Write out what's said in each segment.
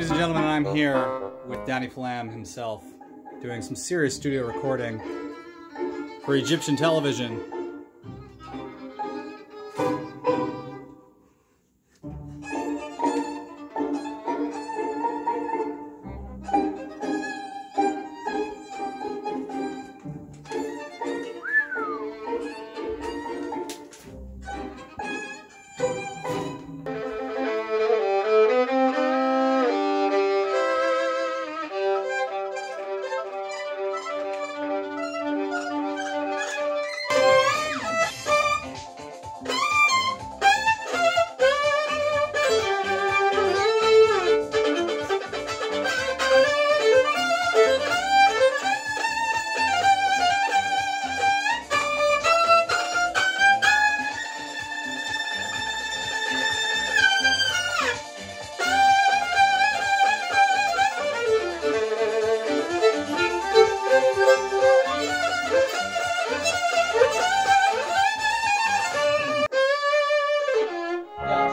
Ladies and gentlemen, I'm here with Dani Flam himself, doing some serious studio recording for Egyptian television.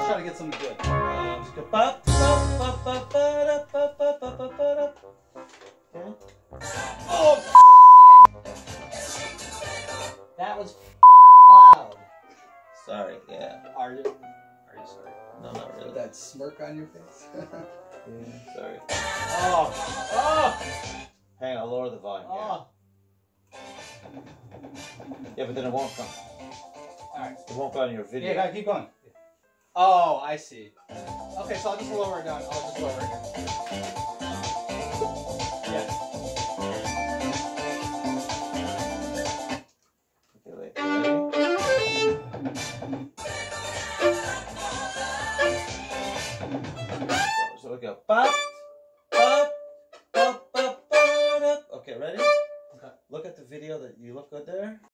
Try to get something good. Just go pop, pop, pop, pop, pop, pop, pop, pop, pop. Okay. Oh, that was loud. Sorry. Yeah. Are you sorry? No, not really. With that smirk on your face. Yeah. Sorry. Oh, oh. Hang on, I'll lower the volume. Oh. Yeah, but then it won't come. All right. It won't go on your video. Yeah, keep going. Oh, I see. Okay, so I'll just lower it down. I'll just lower it. Yeah. Okay, wait. So we go pop, pop, pop, pop, pop, up. Okay, ready? Okay. Look at the video that you look good there.